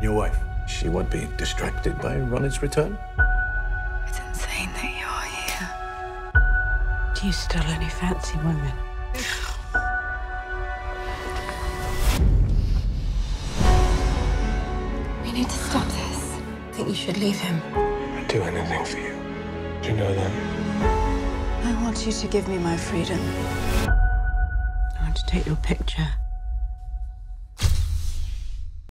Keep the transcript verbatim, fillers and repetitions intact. Your wife, she won't be distracted by Ronnie's return. It's insane that you're here. Do you still only fancy women? We need to stop this. I think you should leave him. I'd do anything for you. Do you know that? I want you to give me my freedom. I want to take your picture.